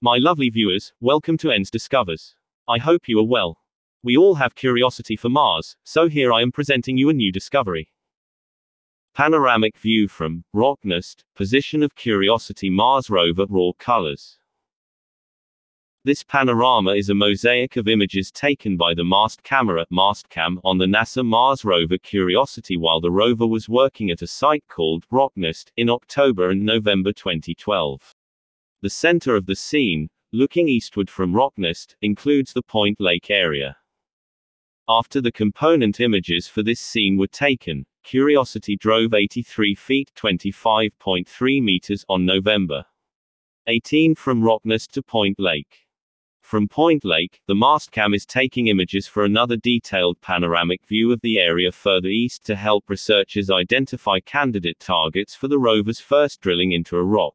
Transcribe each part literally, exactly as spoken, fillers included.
My lovely viewers, welcome to N S Discovers. I hope you are well. We all have curiosity for Mars, so here I am presenting you a new discovery. Panoramic view from Rocknest, position of Curiosity Mars rover, raw colors. This panorama is a mosaic of images taken by the mast camera Mastcam on the NASA Mars rover Curiosity while the rover was working at a site called Rocknest in October and November twenty twelve. The center of the scene, looking eastward from Rocknest, includes the Point Lake area. After the component images for this scene were taken, Curiosity drove eighty-three feet twenty-five point three meters on November eighteenth from Rocknest to Point Lake. From Point Lake, the Mastcam is taking images for another detailed panoramic view of the area further east to help researchers identify candidate targets for the rover's first drilling into a rock.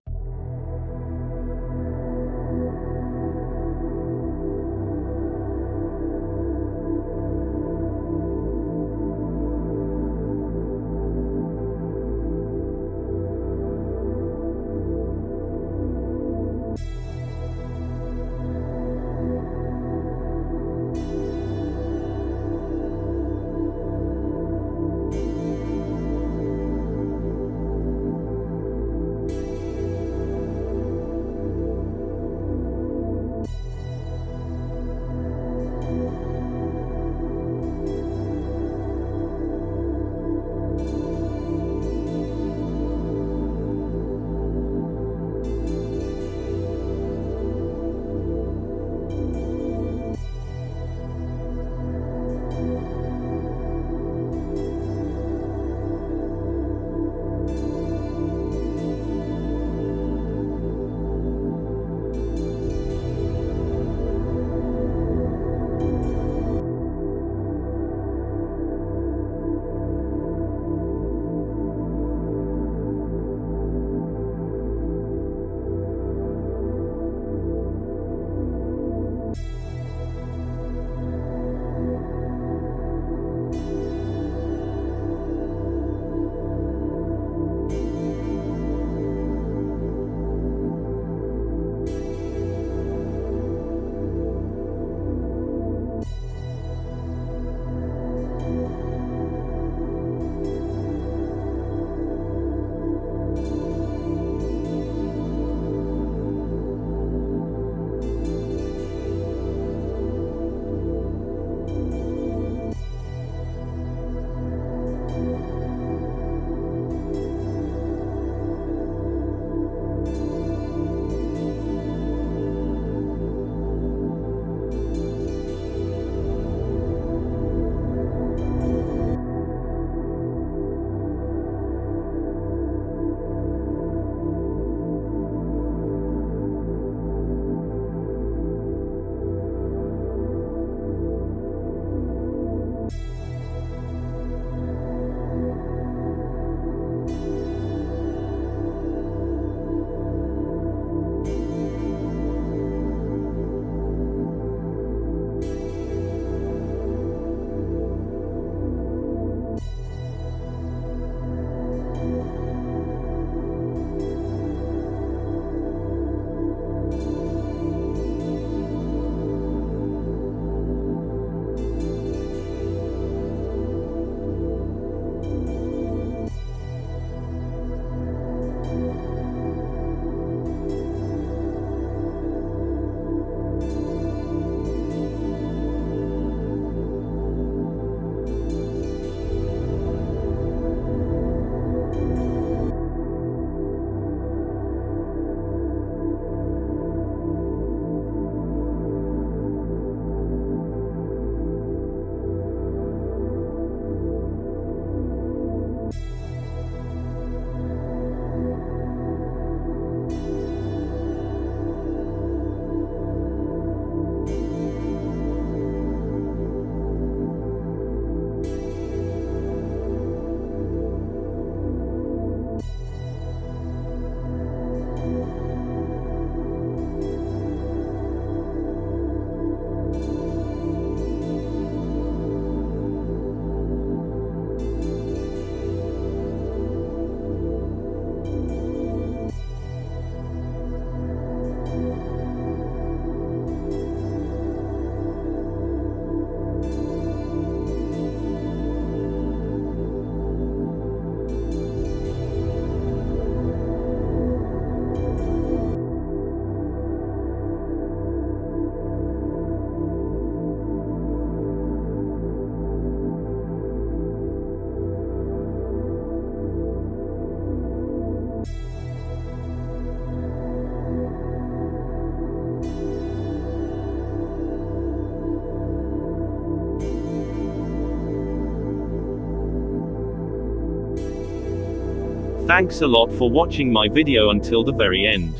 Thanks a lot for watching my video until the very end.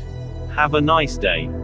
Have a nice day.